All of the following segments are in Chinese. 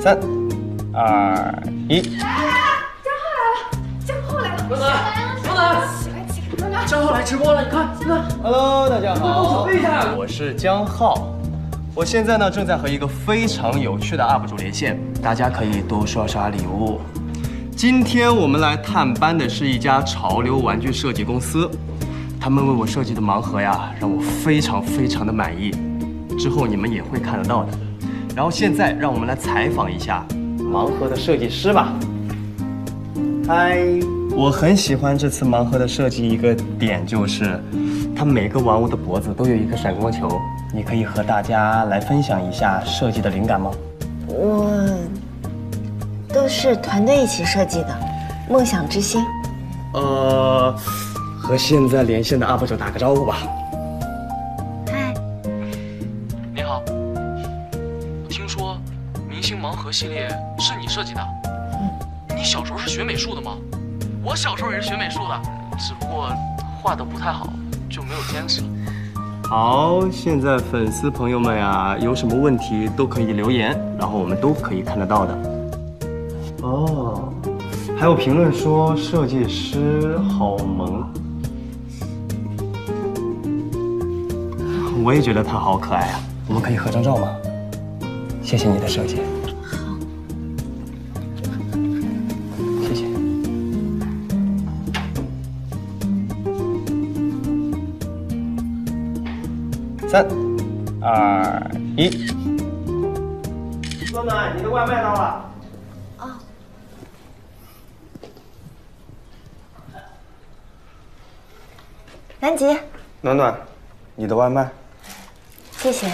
3、2、1。江浩来了！罗南，江浩来直播了，你看，你看。Hello， 大家好。我是江浩，我现在呢正在和一个非常有趣的 UP 主连线，大家可以多刷刷礼物。今天我们来探班的是一家潮流玩具设计公司，他们为我设计的盲盒呀，让我非常的满意。之后你们也会看得到的。 然后现在，让我们来采访一下盲盒的设计师吧。嗨，我很喜欢这次盲盒的设计，一个点就是，它每个玩物的脖子都有一颗闪光球。你可以和大家来分享一下设计的灵感吗？我都是团队一起设计的，梦想之星。和现在连线的 UP 主打个招呼吧。 系列是你设计的，你小时候是学美术的吗？我小时候也是学美术的，只不过画的不太好，就没有坚持。好，现在粉丝朋友们呀，有什么问题都可以留言，然后我们都可以看得到的。哦，还有评论说设计师好萌，我也觉得他好可爱啊，我们可以合张照吗？谢谢你的设计。 3、2、1。罗南，你的外卖到了。啊。南极。暖暖，你的外卖。谢谢。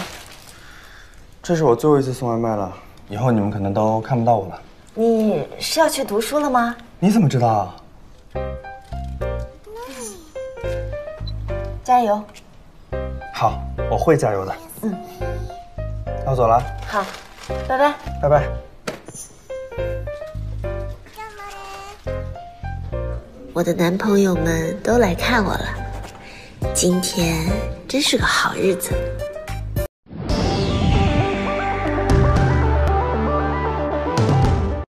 这是我最后一次送外卖了，以后你们可能都看不到我了。你是要去读书了吗？你怎么知道啊？加油。 好，我会加油的。嗯，那我走了。好，拜拜。拜拜。我的男朋友们都来看我了，今天真是个好日子。